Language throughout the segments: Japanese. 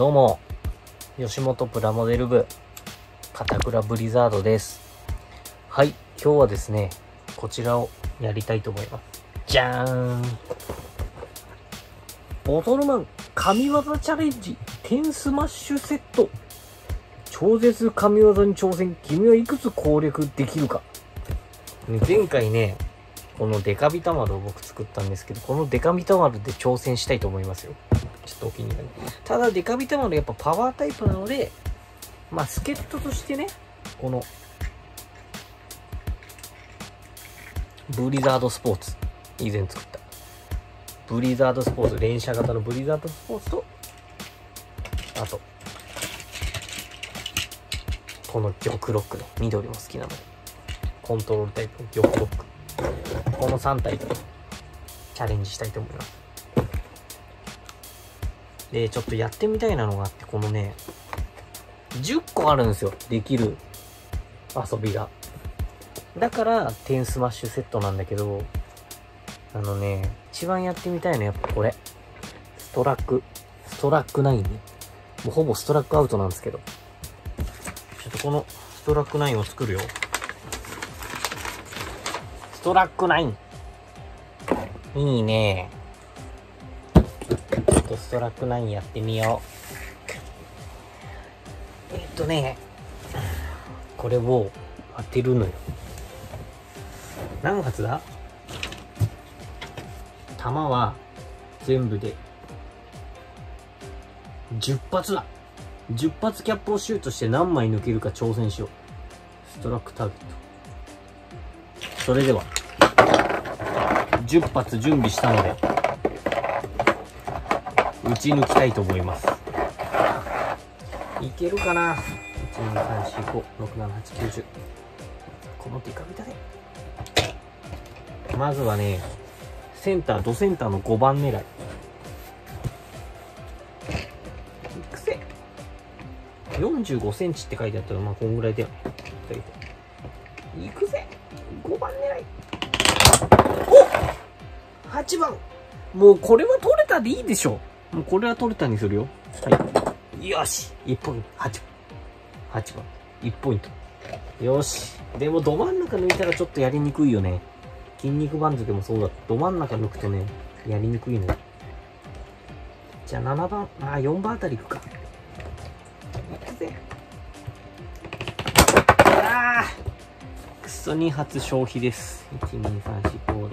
どうも、吉本プラモデル部、片倉ブリザードです。はい、今日はですね、こちらをやりたいと思います。じゃーん！ボトルマン神業チャレンジ10スマッシュセット。超絶神業に挑戦、君はいくつ攻略できるか。前回ね、このデカビタ丸を僕作ったんですけど、このデカビタ丸で挑戦したいと思いますよ。ちょっとお気に入り。ただデカビタ丸やっぱパワータイプなので、まあ助っ人としてね、このブリザードスポーツ、以前作ったブリザードスポーツ、連射型のブリザードスポーツと、あとこの玉ロックね、緑も好きなのでコントロールタイプの玉ロック、この3体でチャレンジしたいと思います。でちょっとやってみたいなのがあって、このね10個あるんですよ、できる遊びが。だから10スマッシュセットなんだけど、あのね一番やってみたいのはやっぱこれ、ストラック9ね。もうほぼストラックアウトなんですけど、ちょっとこのストラック9を作るよ。ストラック9。いいね。ちょっとストラック9やってみよう。これを当てるのよ。何発だ？弾は全部で10発だ。10発キャップをシュートして何枚抜けるか挑戦しよう。ストラックターゲット。それでは10発準備したので打ち抜きたいと思います。いけるかな。 1,2,3,4,5,6,7,8,9,10 このデカビタでまずはね、センター、ドセンターの5番狙い。くせ 45センチって書いてあったら、まあこんぐらいだよね。いくぜ5番狙い。おっ !8 番。もうこれは取れたでいいでしょ。もうこれは取れたにするよ。はい。よし !1 ポイント。8番。1ポイント。よし。でもど真ん中抜いたらちょっとやりにくいよね。筋肉番付もそうだ。ど真ん中抜くとね、やりにくいね。じゃあ7番。あ、4番あたりいくか。いくぜ。ああ2発消費です。1234567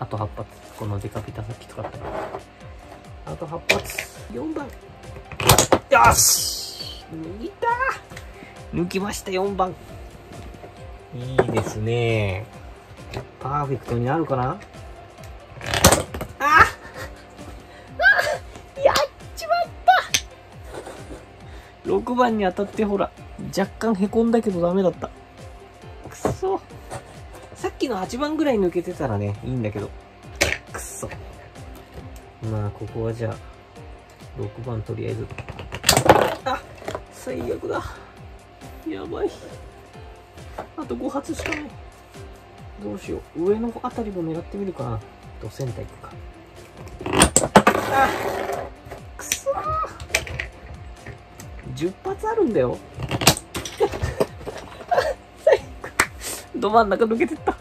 あと8発。このデカピタさっき使ったから、あと8発。4番。よし、抜いた。抜きました。4番。いいですね。パーフェクトになるかな。ああやっちまった。6番に当たってほら若干へこんだけどダメだった。くそ。さっきの8番ぐらい抜けてたらねいいんだけど。くそ。まあここはじゃあ6番とりあえず。あ、最悪だ。やばい。あと5発しかない。どうしよう。上のあたりも狙ってみるかな。ドセンターいくか。あ、くそ。10発あるんだよ。ど真ん中抜けてった。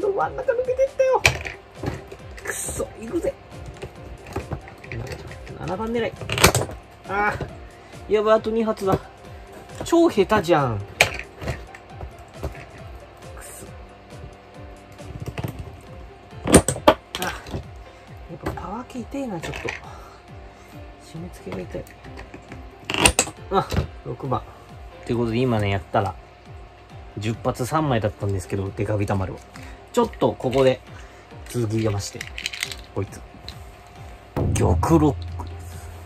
ど真ん中抜けてったよ。くそ。いくぜ。7番狙い。ああやばい。あと2発だ。超下手じゃん。くそ。あ、やっぱパワー系痛いな。ちょっと締め付けが痛い。あ、6番ということで、今ねやったら10発3枚だったんですけど、デカビタ丸をちょっとここで続きまして、こいつ玉ロック。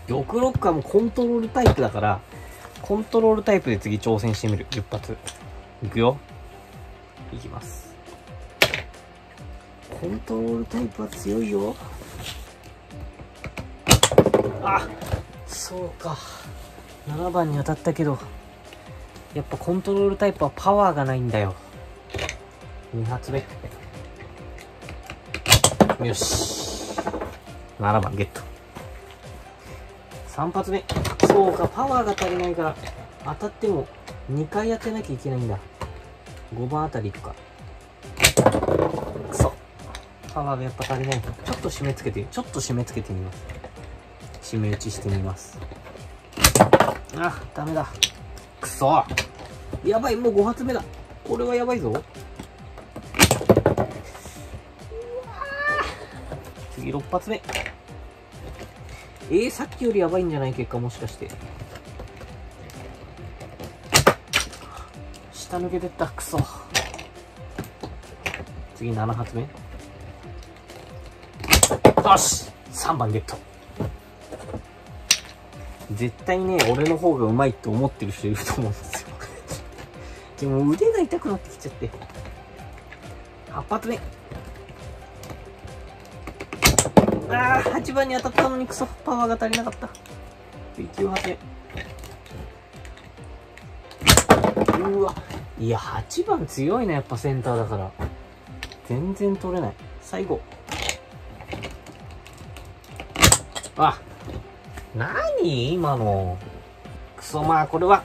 玉ロックはもうコントロールタイプだから、コントロールタイプで次挑戦してみる。10発いくよ。いきます。コントロールタイプは強いよ。あ、そうか。7番に当たったけど、やっぱコントロールタイプはパワーがないんだよ。2発目。よし。7番ゲット。3発目。そうか、パワーが足りないから、当たっても2回当てなきゃいけないんだ。5番あたりとか。くそ。パワーがやっぱ足りない。ちょっと締め付けて、ちょっと締め付けてみます。締め打ちしてみます。あ、ダメだ。くそ。やばい、もう5発目だ。これはやばいぞ。次6発目。さっきよりやばいんじゃない結果、もしかして。下抜けてった、クソ。次7発目。よし !3 番ゲット。絶対ね、俺の方がうまいって思ってる人いると思うんですよ。でも腕が痛くなってきちゃって。8発目。ああ、8番に当たったのにクソ、パワーが足りなかった。9発目。うわ、いや、8番強いな、やっぱセンターだから。全然取れない。最後。あ、何今の。クソ、まあ、これは。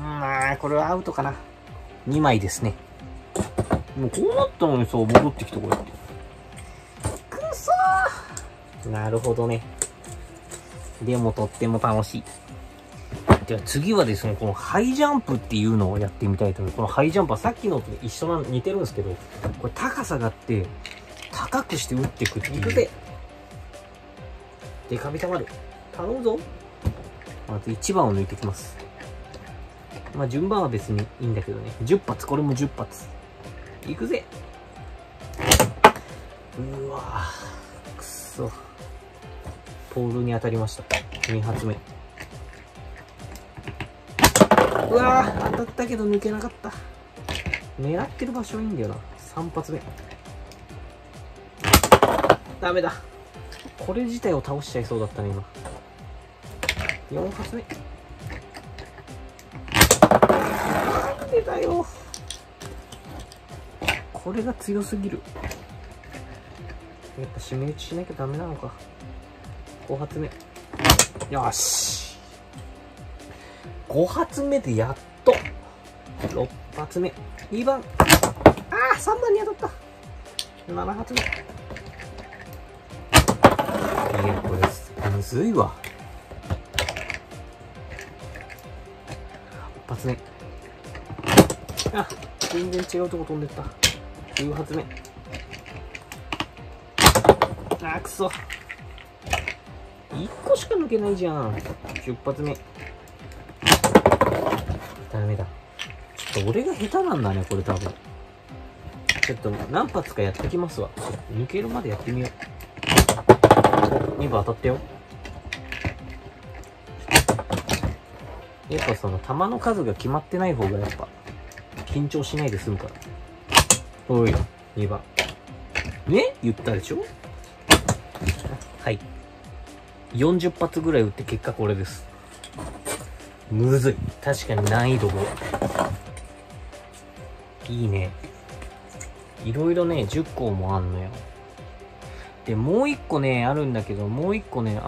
まあ、これはアウトかな。2枚ですね。もうこうなったのにさ、戻ってきた、これ。なるほどね。でもとっても楽しい。では次はですね、このハイジャンプっていうのをやってみたいと思います。このハイジャンプはさっきのと一緒な、似てるんですけど、これ高さがあって、高くして打っていくっていう。行くぜ！デカビタまで。頼むぞ。まず1番を抜いてきます。まあ順番は別にいいんだけどね。10発、これも10発。行くぜ！うわぁ、くそ。ポールに当たりました。2発目。うわぁ、当たったけど抜けなかった。狙ってる場所いいんだよな。3発目。ダメだ。これ自体を倒しちゃいそうだったね、今。4発目。なんでだよ。これが強すぎる。やっぱ締め打ちしなきゃダメなのか。5発目。よし。5発目でやっと。6発目。2番。ああ、3番に当たった。7発目。いや、これ、むずいわ。8発目。あ、全然違うとこ飛んでった。9発目。ああ、くそ。1個しか抜けないじゃん。10発目。ダメだ。ちょっと俺が下手なんだね、これ多分。ちょっと何発かやってきますわ。抜けるまでやってみよう。2番当たったよ。やっぱその弾の数が決まってない方がやっぱ緊張しないで済むから。おい、2番。ね？言ったでしょ？はい。40発ぐらい打って結果これです。むずい。確かに難易度が。いいね。いろいろね、10個もあんのよ。で、もう1個ね、あるんだけど、もう1個ね、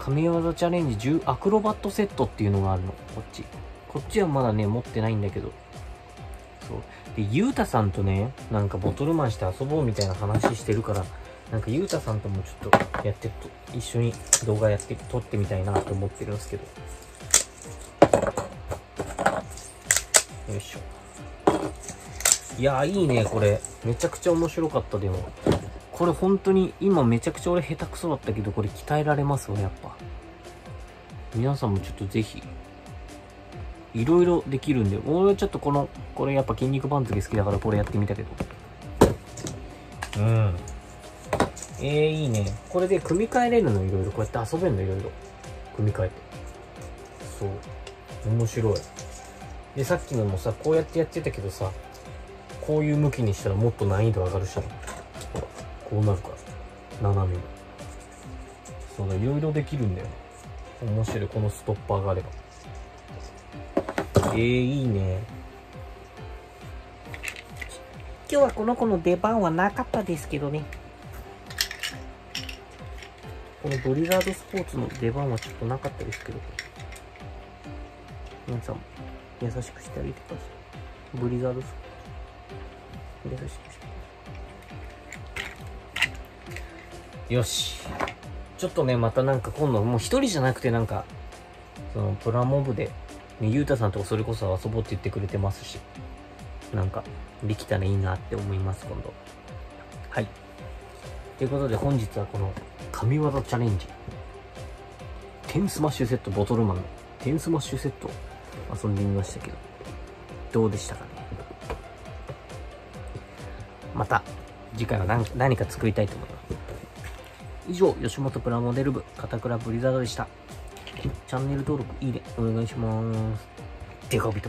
神業チャレンジ10アクロバットセットっていうのがあるの。こっち。こっちはまだね、持ってないんだけど。そう。で、ゆうたさんとね、なんかボトルマンして遊ぼうみたいな話してるから、なんか、ゆうたさんともちょっとやってると、一緒に動画やって、撮ってみたいなと思ってるんですけど。よいしょ。いやー、いいね、これ。めちゃくちゃ面白かった、でも。これ本当に、今めちゃくちゃ俺下手くそだったけど、これ鍛えられますわ、やっぱ。皆さんもちょっとぜひ、いろいろできるんで、俺はちょっとこれやっぱ筋肉番付好きだからこれやってみたけど。うん。いいね。これで組み替えれるの、いろいろ。こうやって遊べるの、いろいろ。組み替えて。そう。面白い。で、さっきのもさ、こうやってやってたけどさ、こういう向きにしたらもっと難易度上がるし、ほら、こうなるから。斜めに。そうだ、いろいろできるんだよ。面白い。このストッパーがあれば。いいね。今日はこの子の出番はなかったですけどね。このブリザードスポーツの出番はちょっとなかったですけど、皆さん優しくしてあげてください。ブリザードスポーツ優しくして。よし、ちょっとね、またなんか今度もう一人じゃなくて、なんかそのプラモブで、ね、ゆうたさんとかそれこそ遊ぼうって言ってくれてますし、なんかできたらいいなって思います今度。はい、ということで本日はこの神業チャレンジ、テンスマッシュセット、ボトルマンのテンスマッシュセットを遊んでみましたけど、どうでしたかね。また次回は 何か作りたいと思います。以上、吉本プラモデル部片倉ブリザードでした。チャンネル登録、いいねお願いします。デカビト。